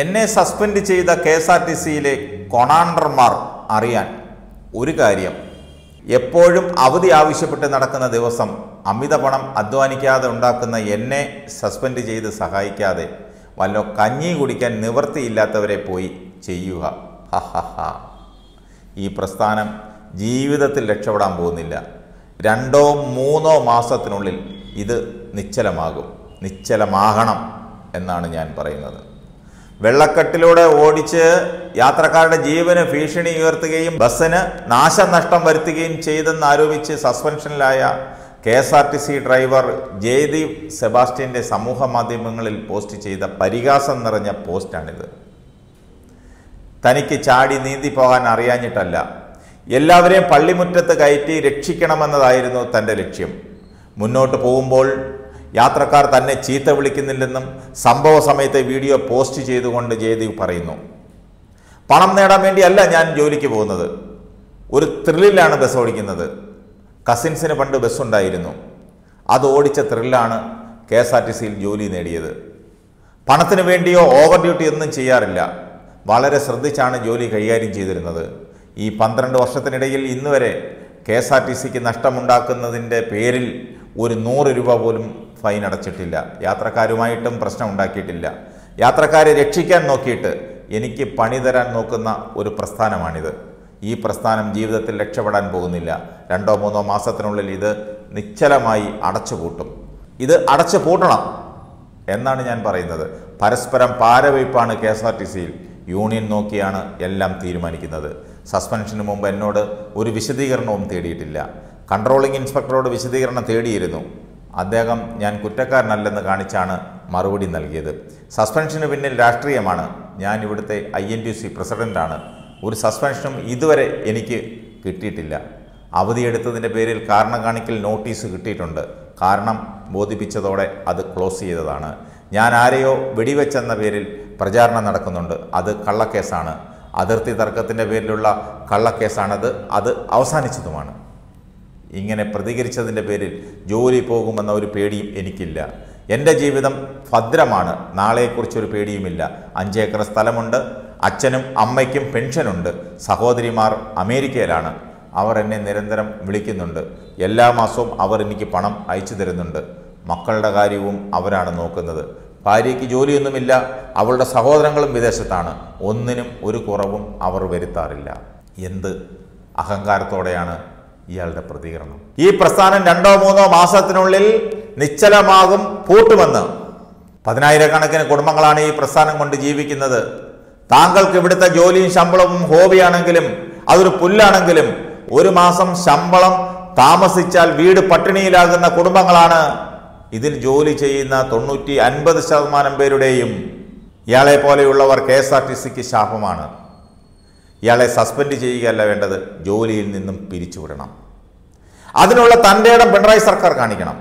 എന്നെ സസ്പെൻഡ് ചെയ്ത KSRTCയിലെ കൊണാണ്ടർമാർ അറിയാൻ ഒരു കാര്യം, എപ്പോഴും അവധി ആവശ്യപ്പെട്ട് നടക്കുന്ന ദിവസം അമിത പണം അധ്വാനിക്കാതെ ഉണ്ടാക്കുന്ന എന്നെ സസ്പെൻഡ് ചെയ്ത് സഹായിക്കാതെ വല്ലോ കഞ്ഞി കുടിക്കാൻ നിവൃത്തിയില്ലാത്തവരെ പോയി ചെയ്യുക. ഹഹ, ഈ പ്രസ്ഥാനം ജീവിതത്തിൽ രക്ഷപ്പെടാൻ പോകുന്നില്ല. 2 3 മാസത്തിനുള്ളിൽ ഇത് നിശ്ചലമാകും, നിശ്ചലമാകണം എന്നാണ് ഞാൻ പറയുന്നത്. വെള്ളക്കെട്ടിലൂടെ ഓടിച്ച് യാത്രക്കാരുടെ ജീവന് ഭീഷണി ഉയർത്തുകയും ബസ്സിന് നാശനഷ്ടം വരുത്തുകയും ചെയ്തെന്ന് ആരോപിച്ച് സസ്പെൻഷനിലായ KSRTC ഡ്രൈവർ ജയദീപ് സെബാസ്റ്റ്യൻ്റെ സമൂഹ മാധ്യമങ്ങളിൽ പോസ്റ്റ് ചെയ്ത പരിഹാസം നിറഞ്ഞ പോസ്റ്റാണിത്. തനിക്ക് ചാടി നീന്തി പോകാൻ അറിയാഞ്ഞിട്ടല്ല, എല്ലാവരെയും പള്ളിമുറ്റത്ത് കയറ്റി രക്ഷിക്കണമെന്നതായിരുന്നു തൻ്റെ ലക്ഷ്യം. മുന്നോട്ട് പോകുമ്പോൾ യാത്രക്കാർ തന്നെ ചീത്ത വിളിക്കുന്നില്ലെന്നും സംഭവ സമയത്തെ വീഡിയോ പോസ്റ്റ് ചെയ്തുകൊണ്ട് ജയദീപ് പറയുന്നു. പണം നേടാൻ വേണ്ടിയല്ല ഞാൻ ജോലിക്ക് പോകുന്നത്, ഒരു ത്രില്ലിലാണ് ബസ് ഓടിക്കുന്നത്. കസിൻസിന് പണ്ട് ബസ്സുണ്ടായിരുന്നു, അത് ഓടിച്ച ത്രില്ലാണ് KSRTCയിൽ ജോലി നേടിയത്. പണത്തിന് വേണ്ടിയോ ഓവർ ഡ്യൂട്ടി ഒന്നും ചെയ്യാറില്ല, വളരെ ശ്രദ്ധിച്ചാണ് ജോലി കൈകാര്യം ചെയ്തിരുന്നത്. ഈ 12 വർഷത്തിനിടയിൽ ഇന്നുവരെ KSRTCക്ക് നഷ്ടമുണ്ടാക്കുന്നതിൻ്റെ പേരിൽ ഒരു 100 രൂപ പോലും ഫൈൻ അടച്ചിട്ടില്ല. യാത്രക്കാരുമായിട്ടും പ്രശ്നം ഉണ്ടാക്കിയിട്ടില്ല. യാത്രക്കാരെ രക്ഷിക്കാൻ നോക്കിയിട്ട് എനിക്ക് പണി തരാൻ നോക്കുന്ന ഒരു പ്രസ്ഥാനമാണിത്. ഈ പ്രസ്ഥാനം ജീവിതത്തിൽ രക്ഷപ്പെടാൻ പോകുന്നില്ല. 2 3 മാസത്തിനുള്ളിൽ ഇത് നിശ്ചലമായി അടച്ചുപൂട്ടും. ഇത് അടച്ചു പൂട്ടണം എന്നാണ് ഞാൻ പറയുന്നത്. പരസ്പരം പാരവയ്പ്പാണ് KSRTCയിൽ. യൂണിയൻ നോക്കിയാണ് എല്ലാം തീരുമാനിക്കുന്നത്. സസ്പെൻഷന് മുമ്പ് എന്നോട് ഒരു വിശദീകരണവും തേടിയിട്ടില്ല. കൺട്രോളിംഗ് ഇൻസ്പെക്ടറോട് വിശദീകരണം തേടിയിരുന്നു. അദ്ദേഹം ഞാൻ കുറ്റക്കാരനല്ലെന്ന് കാണിച്ചാണ് മറുപടി നൽകിയത്. സസ്പെൻഷന് പിന്നിൽ രാഷ്ട്രീയമാണ്. ഞാൻ ഇവിടുത്തെ INTC പ്രസിഡൻ്റാണ്. ഒരു സസ്പെൻഷനും ഇതുവരെ എനിക്ക് കിട്ടിയിട്ടില്ല. അവധിയെടുത്തതിൻ്റെ പേരിൽ കാരണം കാണിക്കൽ നോട്ടീസ് കിട്ടിയിട്ടുണ്ട്. കാരണം ബോധിപ്പിച്ചതോടെ അത് ക്ലോസ് ചെയ്തതാണ്. ഞാൻ ആരെയോ വെടിവെച്ചെന്ന പേരിൽ പ്രചാരണം നടക്കുന്നുണ്ട്, അത് കള്ളക്കേസാണ്. അതിർത്തി തർക്കത്തിൻ്റെ പേരിലുള്ള കള്ളക്കേസാണത്, അത് അവസാനിച്ചതുമാണ്. ഇങ്ങനെ പ്രതികരിച്ചതിൻ്റെ പേരിൽ ജോലി പോകുമെന്ന ഒരു പേടിയും എനിക്കില്ല. എൻ്റെ ജീവിതം ഭദ്രമാണ്, നാളെക്കുറിച്ചൊരു പേടിയുമില്ല. 5 ഏക്കർ സ്ഥലമുണ്ട്, അച്ഛനും അമ്മയ്ക്കും പെൻഷനുണ്ട്, സഹോദരിമാർ അമേരിക്കയിലാണ്. അവർ എന്നെ നിരന്തരം വിളിക്കുന്നുണ്ട്, എല്ലാ മാസവും അവർ എനിക്ക് പണം അയച്ചു തരുന്നുണ്ട്. മക്കളുടെ കാര്യവും അവരാണ് നോക്കുന്നത്. ഭാര്യയ്ക്ക് ജോലിയൊന്നുമില്ല, അവളുടെ സഹോദരങ്ങളും വിദേശത്താണ്. ഒന്നിനും ഒരു കുറവും അവർ വരുത്താറില്ല. എന്ത് അഹങ്കാരത്തോടെയാണ് ഇയാളുടെ പ്രതികരണം. ഈ പ്രസ്ഥാനം 2 3 മാസത്തിനുള്ളിൽ നിശ്ചലമാകും, പൂട്ടുമെന്ന്. 10,000 കണക്കിന് കുടുംബങ്ങളാണ് ഈ പ്രസ്ഥാനം കൊണ്ട് ജീവിക്കുന്നത്. താങ്കൾക്ക് ഇവിടുത്തെ ജോലിയും ശമ്പളവും ഹോബിയാണെങ്കിലും അതൊരു പുല്ലാണെങ്കിലും 1 മാസം ശമ്പളം താമസിച്ചാൽ വീട് പട്ടിണിയിലാകുന്ന കുടുംബങ്ങളാണ് ഇതിൽ ജോലി ചെയ്യുന്ന 90-50% പേരുടെയും. ഇയാളെ പോലെയുള്ളവർ KSRTCക്ക് ശാപമാണ്. ഇയാളെ സസ്പെൻഡ് ചെയ്യുകയല്ല വേണ്ടത്, ജോലിയിൽ നിന്നും പിരിച്ചുവിടണം. അതിനുള്ള തൻ്റെ ഇടം പിണറായി സർക്കാർ കാണിക്കണം.